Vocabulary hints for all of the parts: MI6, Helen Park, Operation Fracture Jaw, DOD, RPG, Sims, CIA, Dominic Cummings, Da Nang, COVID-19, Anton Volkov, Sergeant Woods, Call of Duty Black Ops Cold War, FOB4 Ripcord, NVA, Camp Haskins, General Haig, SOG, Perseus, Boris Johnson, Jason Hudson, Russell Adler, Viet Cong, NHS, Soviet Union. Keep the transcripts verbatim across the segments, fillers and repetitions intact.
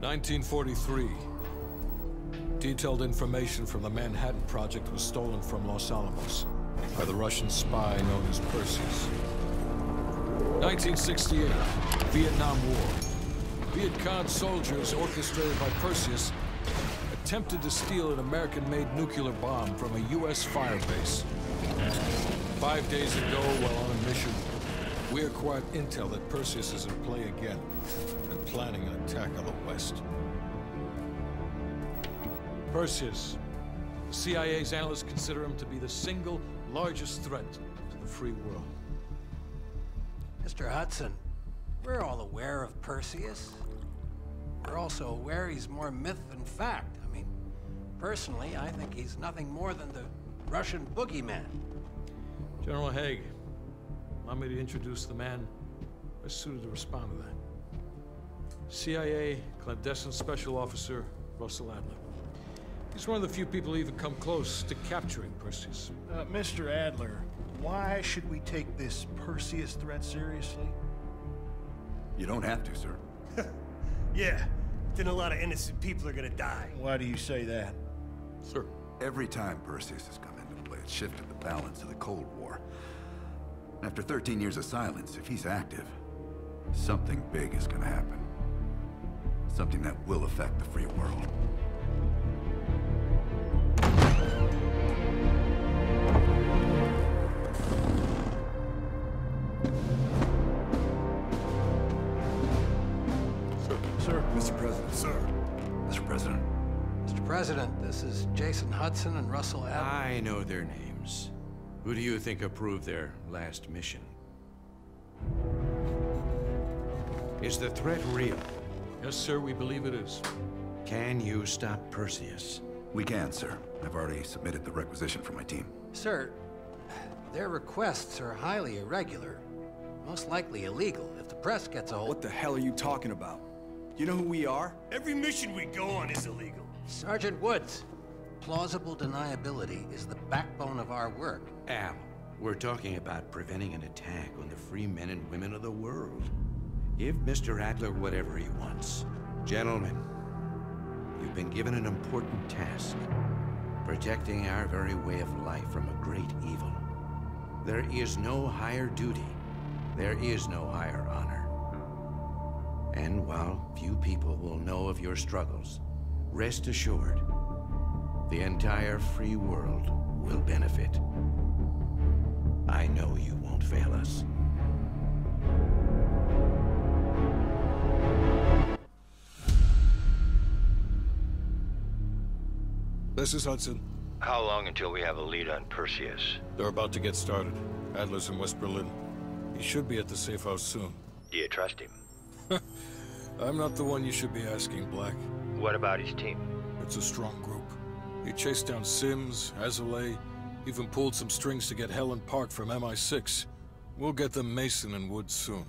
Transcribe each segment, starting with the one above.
nineteen forty-three. Detailed information from the Manhattan Project was stolen from Los Alamos by the Russian spy known as Perseus. nineteen sixty-eight. Vietnam War. Viet Cong soldiers orchestrated by Perseus attempted to steal an American-made nuclear bomb from a U S firebase. Five days ago, while on a mission, we acquired intel that Perseus is in play again and planning an attack on the West. Perseus. The C I A's analysts consider him to be the single largest threat to the free world. Mister Hudson, we're all aware of Perseus. We're also aware he's more myth than fact. I mean, personally, I think he's nothing more than the Russian boogeyman. General Haig, allow me to introduce the man best suited to respond to that. C I A clandestine special officer, Russell Adler. He's one of the few people who even come close to capturing Perseus. Uh, Mister Adler, why should we take this Perseus threat seriously? You don't have to, sir. Yeah, then a lot of innocent people are gonna die. Why do you say that? Sir. Every time Perseus has come into play, it's shifted the balance of the Cold War. After thirteen years of silence, if he's active, something big is gonna happen. Something that will affect the free world. President, this is Jason Hudson and Russell Adler. I know their names. Who do you think approved their last mission? Is the threat real? Yes, sir, we believe it is. Can you stop Perseus? We can, sir. I've already submitted the requisition for my team. Sir, their requests are highly irregular. Most likely illegal if the press gets a hold. What the hell are you talking about? You know who we are? Every mission we go on is illegal. Sergeant Woods, plausible deniability is the backbone of our work. Al, we're talking about preventing an attack on the free men and women of the world. Give Mister Adler whatever he wants. Gentlemen, you've been given an important task. Protecting our very way of life from a great evil. There is no higher duty. There is no higher honor. And while few people will know of your struggles, rest assured, the entire free world will benefit. I know you won't fail us. This is Hudson. How long until we have a lead on Perseus? They're about to get started. Adler's in West Berlin. He should be at the safe house soon. Do you trust him? I'm not the one you should be asking, Black. What about his team? It's a strong group. He chased down Sims, Azalea, even pulled some strings to get Helen Park from M I six. We'll get them Mason and Woods soon.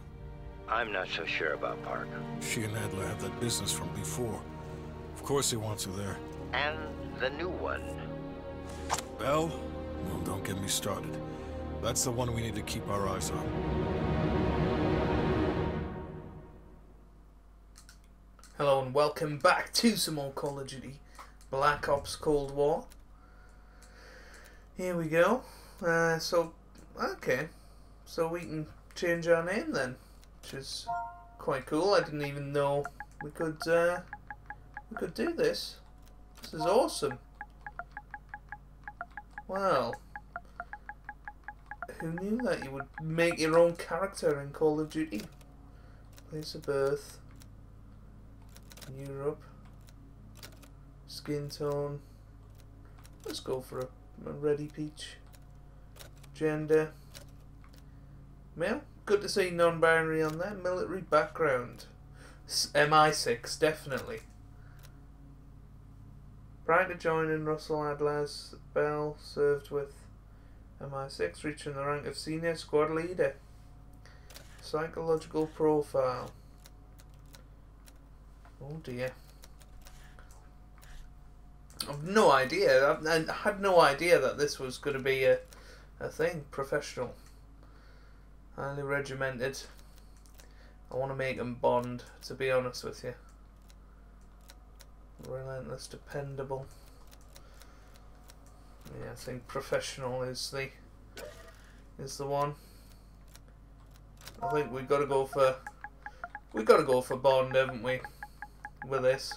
I'm not so sure about Park. She and Adler have that business from before. Of course he wants her there. And the new one? Bell? No, don't get me started. That's the one we need to keep our eyes on. Hello and welcome back to some more Call of Duty Black Ops Cold War. Here we go. Uh, so, okay. So we can change our name then, which is quite cool. I didn't even know we could, uh, we could do this. This is awesome. Wow. Who knew that you would make your own character in Call of Duty? Place of birth. Europe. Skin tone. Let's go for a, a ready peach. Gender. Male. Good to see non-binary on there. Military background. M I six, definitely. Prior to joining Russell Adler's, Bell served with M I six, reaching the rank of senior squad leader. Psychological profile. Oh dear. I've no idea. I, I had no idea that this was going to be a, a thing. Professional. Highly regimented. I want to make them bond, to be honest with you. Relentless, dependable. Yeah, I think professional is the is the one. I think we've got to go for we got to go for Bond, haven't we? With this,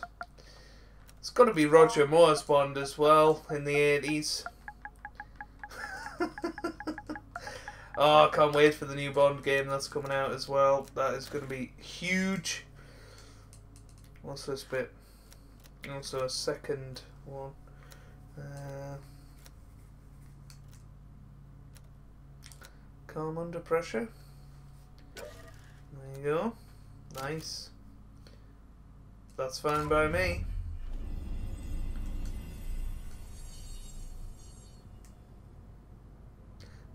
it's got to be Roger Moore's Bond as well in the eighties. Oh, I can't wait for the new Bond game that's coming out as well. That is going to be huge. What's this bit? Also a second one. Uh, calm under pressure. There you go. Nice. That's fine by me.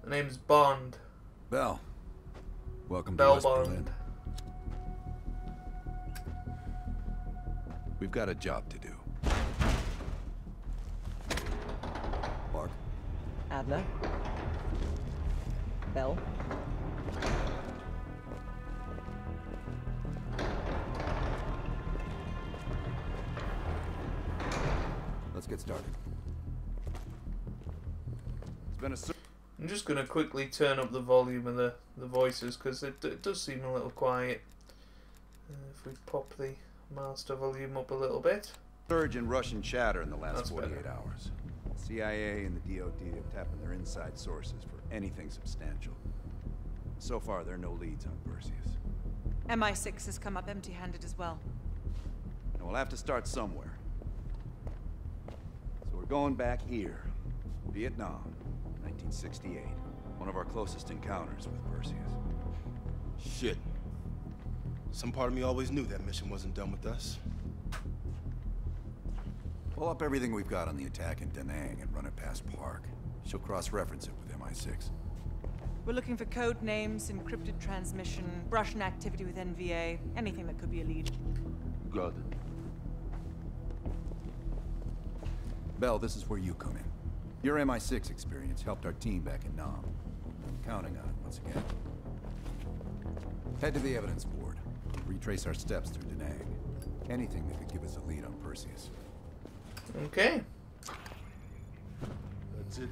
The name's Bond. Bell. Welcome Bell to West Bond. Berlin. We've got a job to do. Park. Adler. Bell. Let's get started. It's been a... I'm just going to quickly turn up the volume of the, the voices because it, it does seem a little quiet. Uh, if we pop the master volume up a little bit. Surge in Russian chatter in the last That's forty-eight better. hours. C I A and the D O D have tapped on their inside sources for anything substantial. So far, there are no leads on Perseus. M I six has come up empty-handed as well. And we'll have to start somewhere. So we're going back here, Vietnam. nineteen sixty-eight, one of our closest encounters with Perseus. Shit. Some part of me always knew that mission wasn't done with us. Pull up everything we've got on the attack in Da Nang and run it past Park. She'll cross-reference it with M I six. We're looking for code names, encrypted transmission, Russian activity with N V A, anything that could be a lead. Got it. Bell, this is where you come in. Your M I six experience helped our team back in Nam. I'm counting on it once again. Head to the evidence board. Retrace our steps through Da Nang. Anything that could give us a lead on Perseus. Okay. That's it.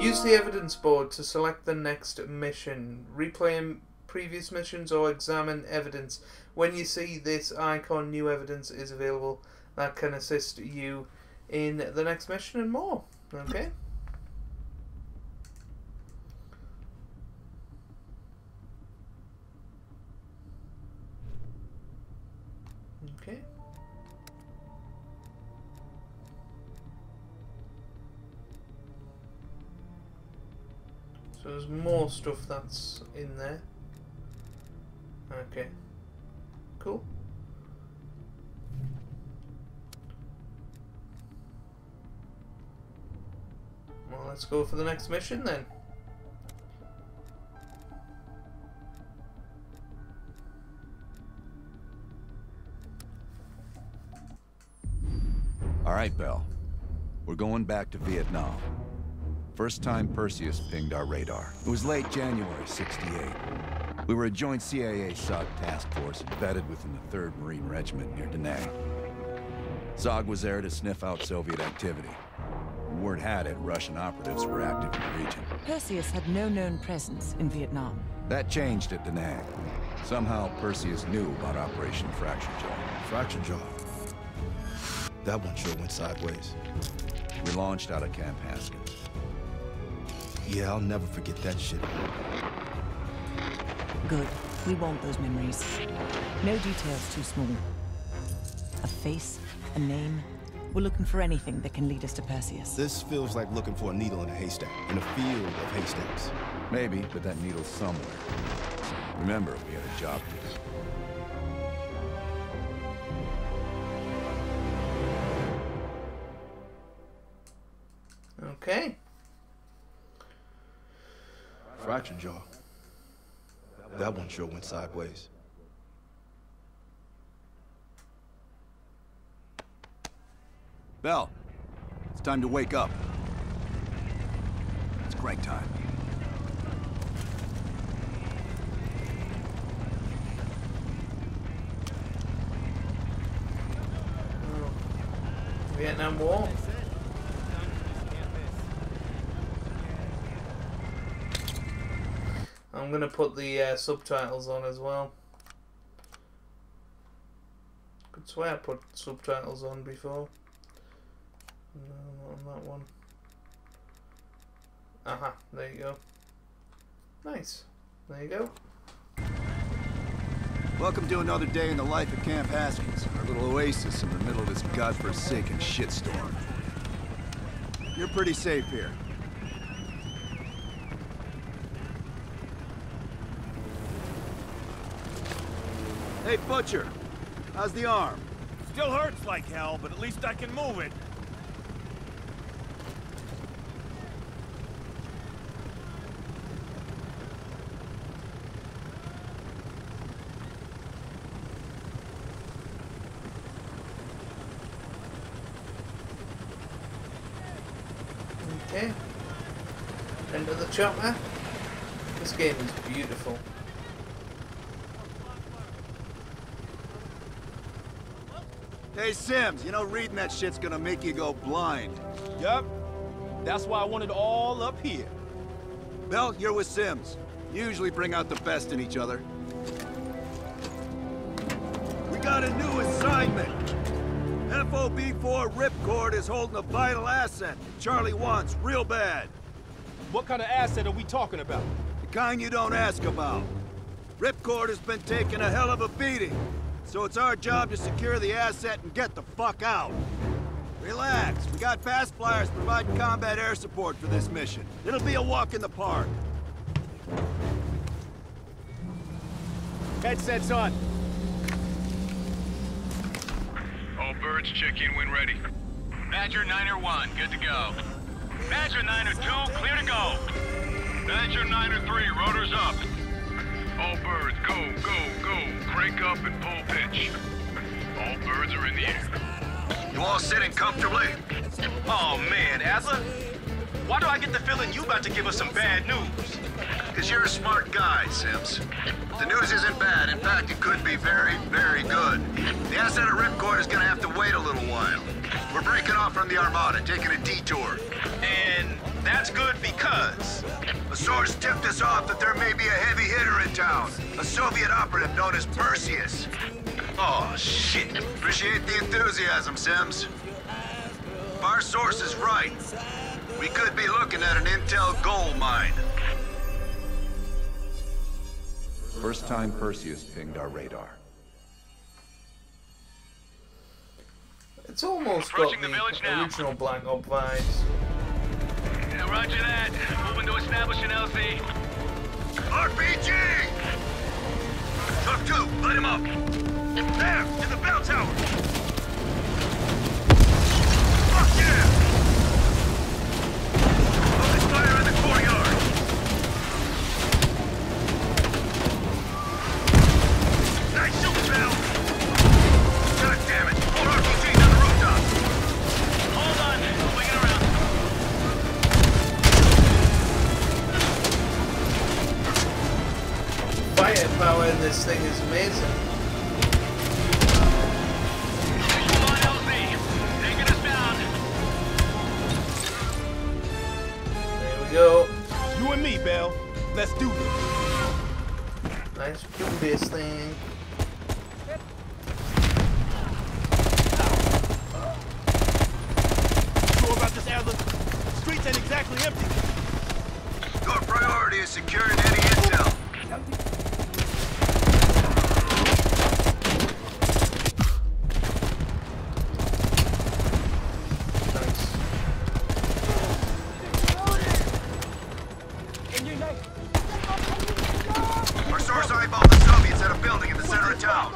Use the evidence board to select the next mission. Replay previous missions or examine evidence. When you see this icon, new evidence is available that can assist you in the next mission and more. Okay. Okay. So there's more stuff that's in there. Okay. Cool. Let's go for the next mission then. All right, Bell. We're going back to Vietnam. First time Perseus pinged our radar. It was late January sixty-eight. We were a joint C I A S O G task force embedded within the third Marine Regiment near Da Nang. S O G was there to sniff out Soviet activity. Word had it, Russian operatives were active in the region. Perseus had no known presence in Vietnam. That changed at Da Nang. Somehow, Perseus knew about Operation Fracture Jaw. Fracture Jaw? That one sure went sideways. We launched out of Camp Haskins. Yeah, I'll never forget that shit. Good. We want those memories. No details too small. A face, a name. We're looking for anything that can lead us to Perseus. This feels like looking for a needle in a haystack, in a field of haystacks. Maybe, but that needle's somewhere. Remember, we had a job to do. Okay. Fracture Jaw. That one sure went sideways. Bell, it's time to wake up. It's crank time. Vietnam War. I'm going to put the uh, subtitles on as well. I could swear I put subtitles on before. No, not on that one. Aha, there you go. Nice. There you go. Welcome to another day in the life of Camp Haskins, our little oasis in the middle of this godforsaken shitstorm. You're pretty safe here. Hey, Butcher, how's the arm? Still hurts like hell, but at least I can move it. Okay. End of the chopper. This game is beautiful. Hey Sims, you know reading that shit's gonna make you go blind. Yep. That's why I want it all up here. Well, you're with Sims. You usually bring out the best in each other. We got a new assignment. F O B four Ripcord is holding a vital asset Charlie wants real bad. What kind of asset are we talking about? The kind you don't ask about. Ripcord has been taking a hell of a beating. So it's our job to secure the asset and get the fuck out. Relax, we got fast flyers providing combat air support for this mission. It'll be a walk in the park. Headsets on. All birds, check in when ready. Badger niner one, good to go. Badger niner two, clear to go. Badger niner three, rotors up. All birds, go, go, go. Crank up and pull pitch. All birds are in the air. You all sitting comfortably? Oh man, Adler. Why do I get the feeling you about to give us some bad news? Because you're a smart guy, Sims. The news isn't bad. In fact, it could be very, very good. The asset at Ripcord is going to have to wait a little while. We're breaking off from the Armada, taking a detour. And that's good because? A source tipped us off that there may be a heavy hitter in town. A Soviet operative known as Perseus. Oh, shit. Appreciate the enthusiasm, Sims. If our source is right, we could be looking at an intel gold mine. First time Perseus pinged our radar. It's almost approaching got the, the village now. Original Black Ops vibes. Yeah, roger that. Moving to establish an L C. R P G! Top two, light him up. There, in the bell tower. Fuck yeah! Open fire in the courtyard. Nice shooting, Bell. God damn it! Hold R P G down the rooftop. Hold on, wing it around. Firepower in this thing is amazing. Come on, L Z, taking us down. There we go. You and me, Bell. Let's do this. Let's do this thing. Streets ain't exactly empty. Your priority is securing any intel. Nice. Our source eyeballed the Soviets at a building in the center of town.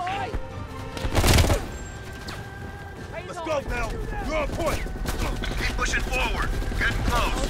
Let's go, Bell. You're on point. Keep pushing forward. Getting close.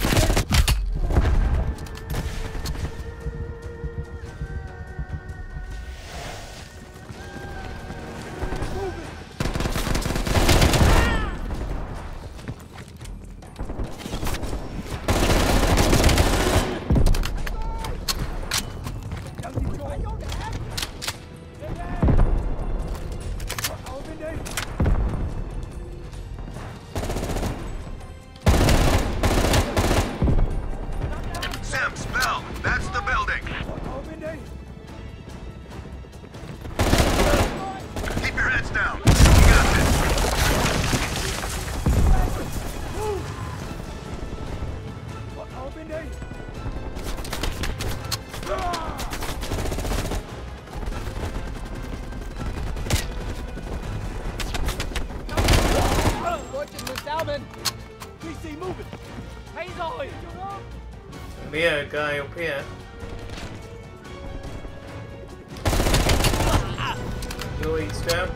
moving. P C moving. Hayes all here. Be a guy up here. Your lead's down.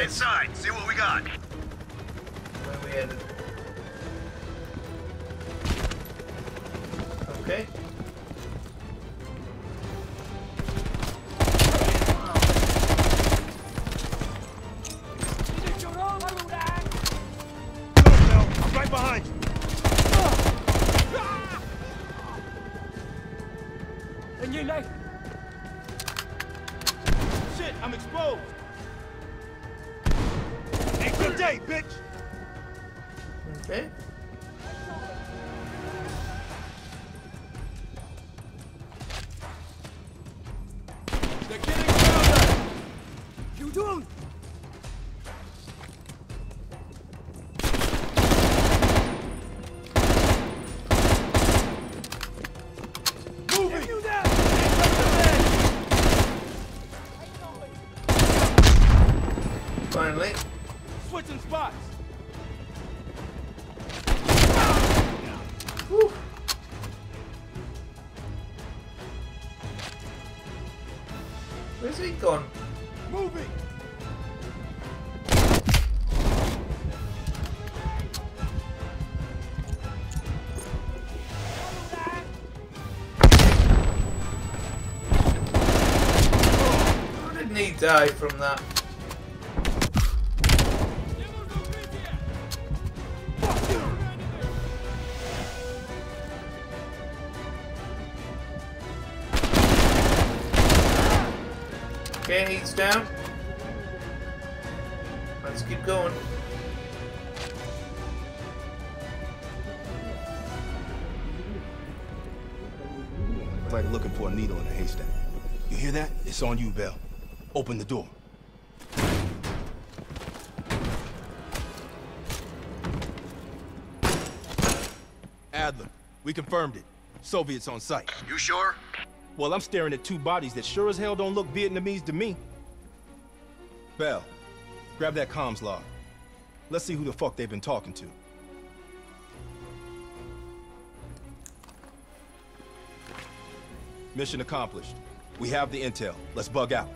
Inside, see what we got. Where are we headed? Okay. No, no, I'm right behind you. And you like shit, I'm exposed. Good day, bitch! Okay. They're getting down. You don't! Die from that. Okay, he's down. Let's keep going. It's like looking for a needle in a haystack. You hear that? It's on you, Bell. Open the door. Adler, we confirmed it. Soviets on site. You sure? Well, I'm staring at two bodies that sure as hell don't look Vietnamese to me. Bell, grab that comms log. Let's see who the fuck they've been talking to. Mission accomplished. We have the intel. Let's bug out.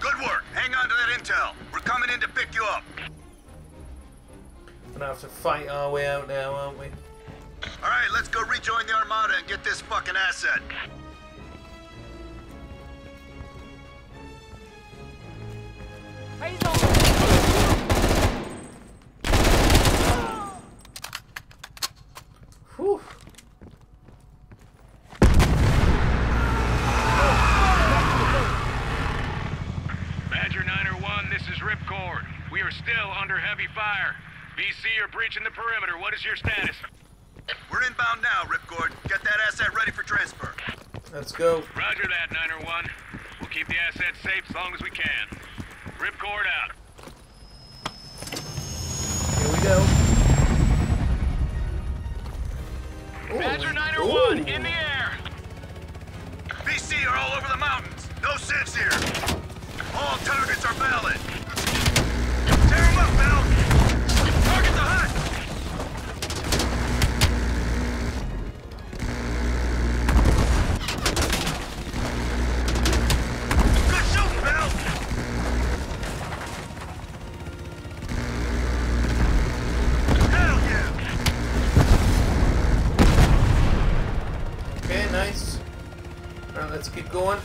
Good work. Hang on to that intel. We're coming in to pick you up. We're gonna have to fight our way out now, aren't we? All right, let's go rejoin the Armada and get this fucking asset. Whew. Ripcord, we are still under heavy fire. V C, you're breaching the perimeter. What is your status? We're inbound now, Ripcord. Get that asset ready for transfer. Let's go. Roger that, Niner one. We'll keep the asset safe as long as we can. Ripcord out. Here we go. Ooh. Badger Niner one, in the air. V C are all over the mountains. No Sims here. All targets are valid. Tear him up, Bell! Target the hut! Good shooting, Bell! Hell yeah! Okay, nice. Alright, let's keep going.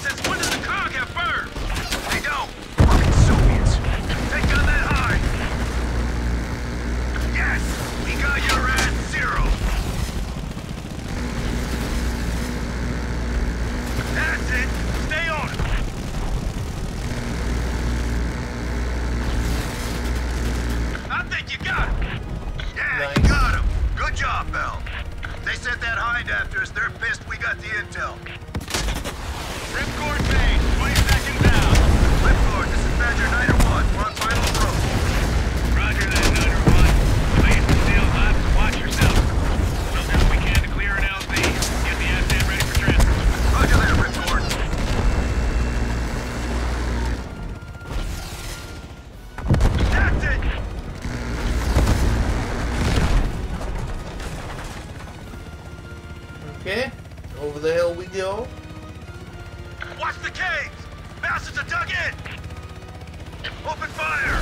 Since when does the cog have birds? They don't! Fucking Soviets! Take on that Watch the caves! Bastards are dug in! Open fire!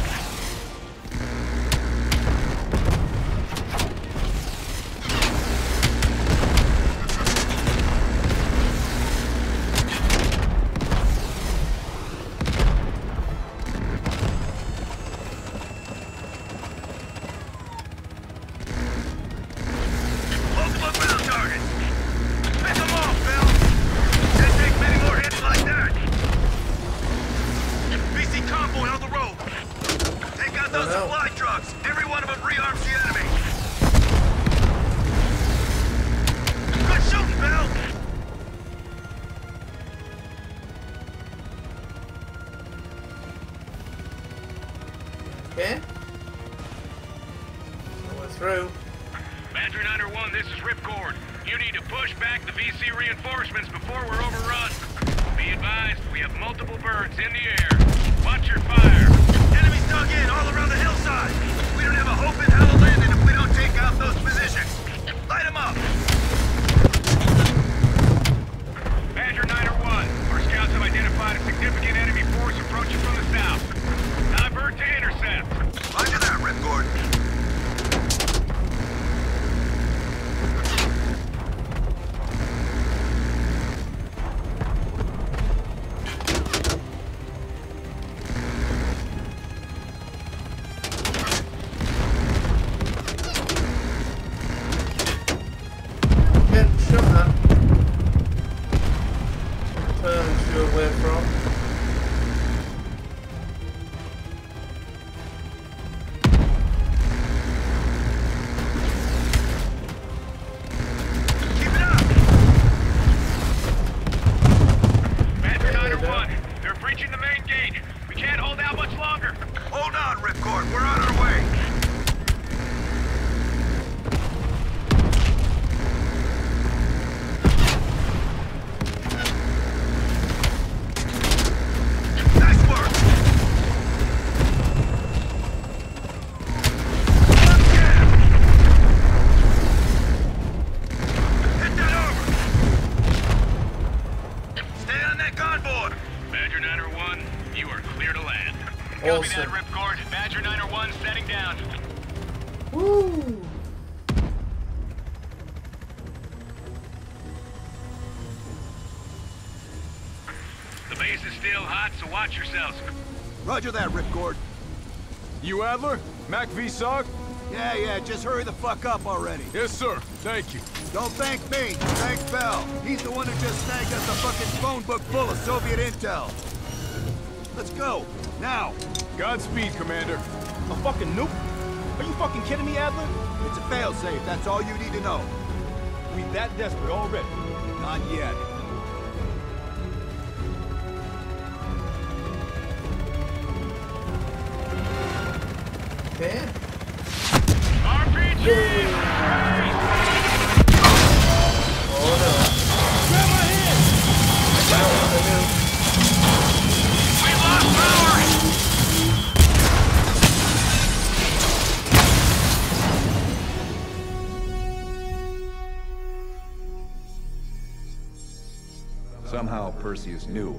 Roger that, Ripcord. You Adler? Mac V. Sock? Yeah, yeah, just hurry the fuck up already. Yes, sir. Thank you. Don't thank me. Thank Bell. He's the one who just snagged us a fucking phone book full of Soviet intel. Let's go. Now. Godspeed, Commander. A fucking nuke? Are you fucking kidding me, Adler? It's a failsafe. That's all you need to know. We that desperate already? Not yet. Yeah. R P G! Yeah. Oh no. Grab my head! Wow. We lost power! Somehow Perseus knew.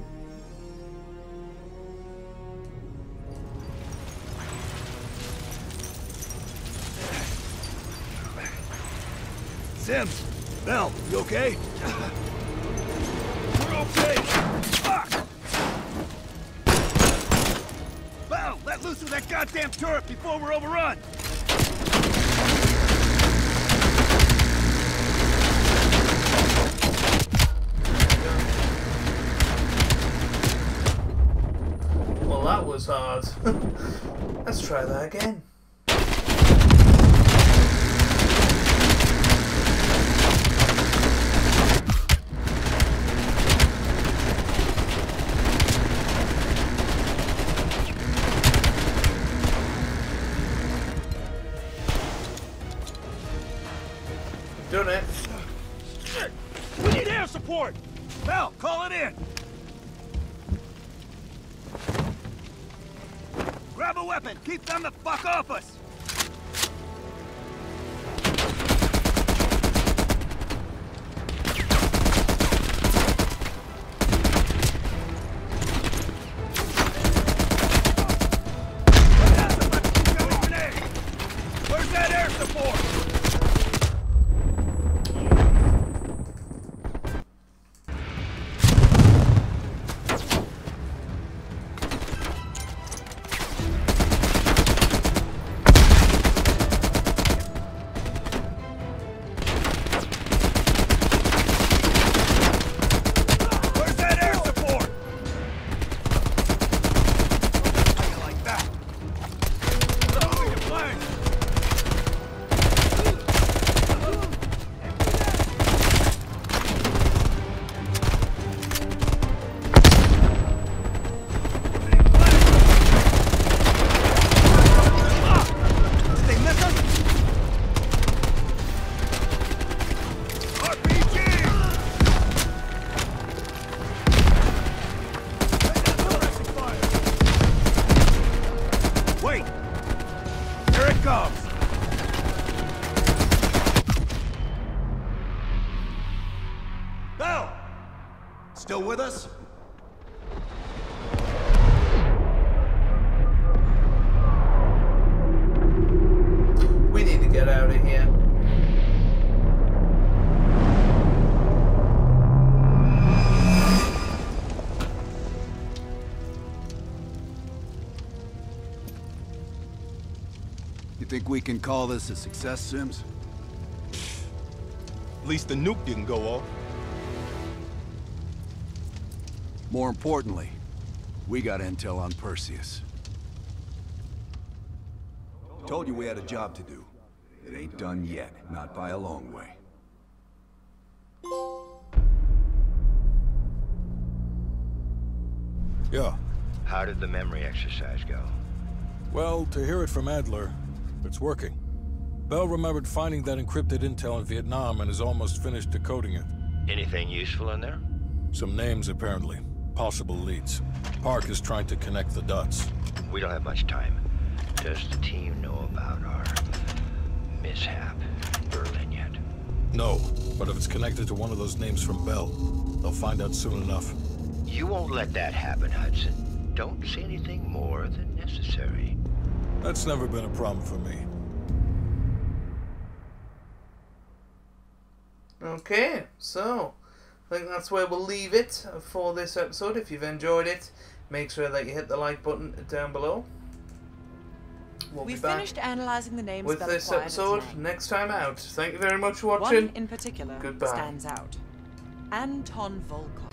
Sims, Bell, you okay? We're okay! Fuck! Bell, let loose of that goddamn turret before we're overrun! Well, that was hard. Let's try that again. Keep them the fuck off us! us? We need to get out of here. You think we can call this a success, Sims? At least the nuke didn't go off. More importantly, we got intel on Perseus. Told you we had a job to do. It ain't done yet, not by a long way. Yeah. How did the memory exercise go? Well, to hear it from Adler, it's working. Bell remembered finding that encrypted intel in Vietnam and is almost finished decoding it. Anything useful in there? Some names, apparently. Possible leads. Park is trying to connect the dots. We don't have much time. Does the team know about our mishap in Berlin yet? No, but if it's connected to one of those names from Bell, they'll find out soon enough. You won't let that happen, Hudson. Don't say anything more than necessary. That's never been a problem for me. Okay, so I think that's where we'll leave it for this episode. If you've enjoyed it, make sure that you hit the like button down below. We'll be back finished analyzing the names with this episode next time out. Thank you very much for watching. One in particular Goodbye. stands out. Anton Volkov.